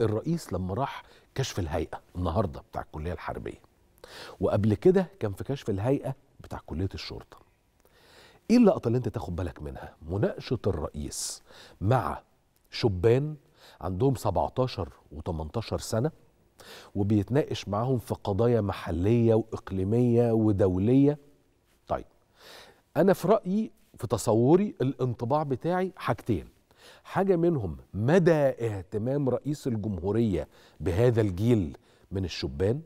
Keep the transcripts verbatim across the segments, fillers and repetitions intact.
الرئيس لما راح كشف الهيئة النهاردة بتاع الكلية الحربية، وقبل كده كان في كشف الهيئة بتاع كلية الشرطة. ايه اللقطة اللي انت تاخد بالك منها؟ مناقشة الرئيس مع شبان عندهم سبعتاشر وتمنتاشر سنة، وبيتناقش معاهم في قضايا محلية وإقليمية ودولية. طيب أنا في رأيي، في تصوري، الانطباع بتاعي حاجتين. حاجة منهم مدى اهتمام رئيس الجمهورية بهذا الجيل من الشبان،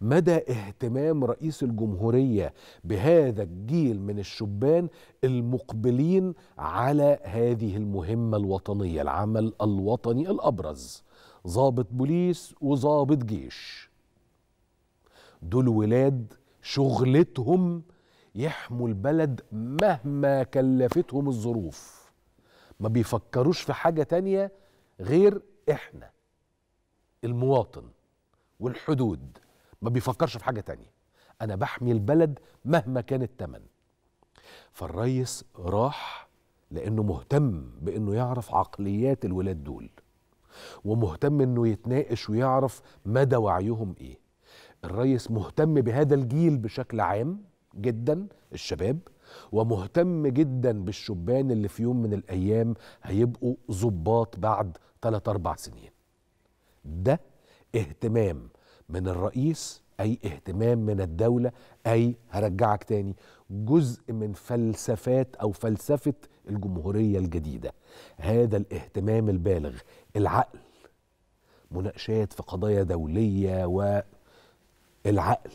مدى اهتمام رئيس الجمهورية بهذا الجيل من الشبان المقبلين على هذه المهمة الوطنية، العمل الوطني الأبرز. ضابط بوليس وضابط جيش، دول ولاد شغلتهم يحموا البلد مهما كلفتهم الظروف، ما بيفكروش في حاجة تانية غير احنا المواطن والحدود، ما بيفكرش في حاجة تانية. انا بحمي البلد مهما كان الثمن. فالريس راح لانه مهتم بانه يعرف عقليات الولاد دول، ومهتم انه يتناقش ويعرف مدى وعيهم ايه. الرئيس مهتم بهذا الجيل بشكل عام جدا، الشباب، ومهتم جدا بالشبان اللي في يوم من الايام هيبقوا ضباط بعد تلات اربع سنين. ده اهتمام من الرئيس، اي اهتمام من الدولة، اي هرجعك تاني جزء من فلسفات او فلسفة الجمهورية الجديدة، هذا الاهتمام البالغ، العقل، مناقشات في قضايا دولية، والعقل،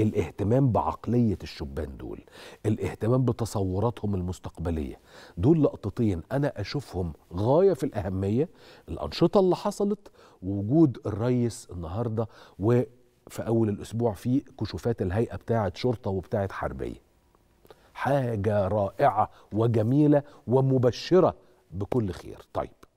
الاهتمام بعقلية الشبان دول، الاهتمام بتصوراتهم المستقبلية. دول لقطتين أنا أشوفهم غاية في الأهمية، الأنشطة اللي حصلت ووجود الرئيس النهاردة، وفي أول الأسبوع في كشوفات الهيئة بتاعة شرطة وبتاعة حربية. حاجة رائعة وجميلة ومبشرة بكل خير. طيب